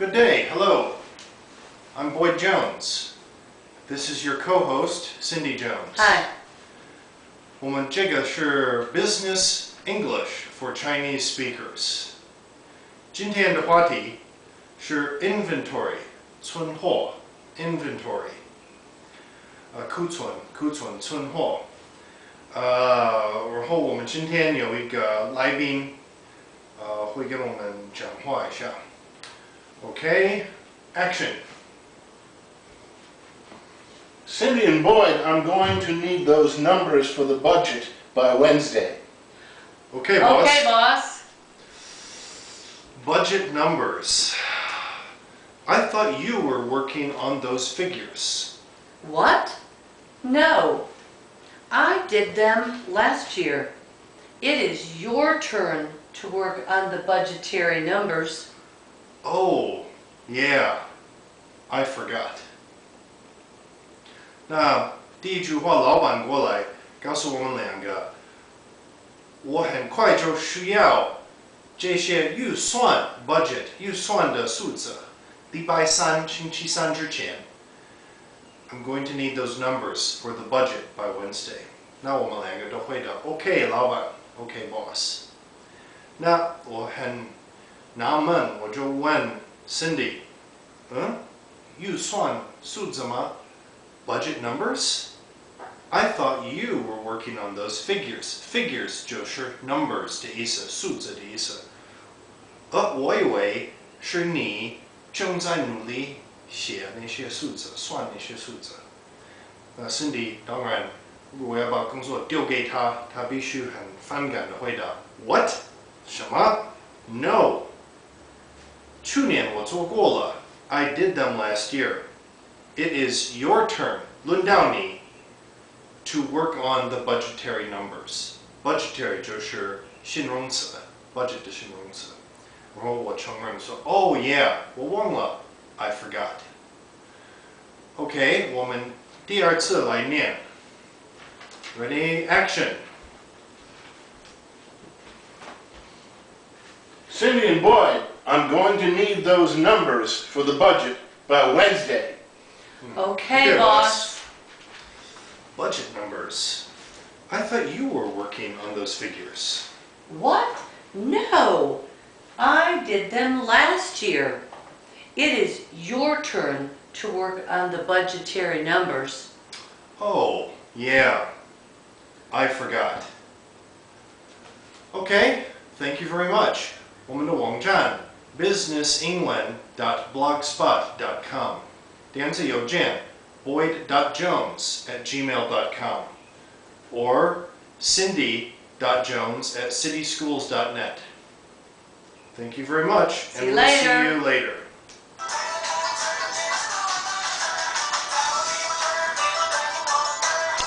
Good day, hello. I'm Boyd Jones. This is your co-host, Cindy Jones. Hi. We'll make business English for Chinese speakers. 今天的话题是 inventory, 存货 inventory. 库存存货。然后我们今天有一个来宾会跟我们讲话一下。Okay, action. Cindy and Boyd, I'm going to need those numbers for the budget by Wednesday. Okay, boss. Okay, boss. Budget numbers. I thought you were working on those figures. What? No. I did them last year. It is your turn to work on the budgetary numbers. Oh, yeah. I forgot. 那第一句话，老板过来告诉我们两个，我很快就需要这些预算 budget 预算的数字，礼拜三星期三之前。I'm going to need those numbers for the budget by Wednesday. 那我们两个都回答 OK 老板 OK boss。那我很纳闷，我就问 Cindy， 预算数字吗？ Budget numbers? I thought you were working on those figures. Figures 就是 numbers 的意思，数字的意思。我以为是你正在努力写那些数字，算那些数字。那 Cindy 当然，如果要把工作丢给他，他必须很反感的回答 What? 什么 ？No. 去年我做过了。I did them last year. It is your turn, 轮到你 to work on the budgetary numbers. Budgetary 就是形容词 ，budget 的形容词。然后我承认说 ，Oh yeah， 我忘了 ，I forgot. OK， 我们第二次来念。Ready, action. Cindy and Boyd, I'm going to need those numbers for the budget by Wednesday. Okay, boss. Budget numbers. I thought you were working on those figures. What? No. I did them last year. It is your turn to work on the budgetary numbers. Oh, yeah. I forgot. Okay, thank you very much. 我们的网站 businessyingwen.blogspot.com 电子邮件 boyd.jones@gmail.com or cindy.jones@cityschools.net. Thank you very much, and we'll see you later.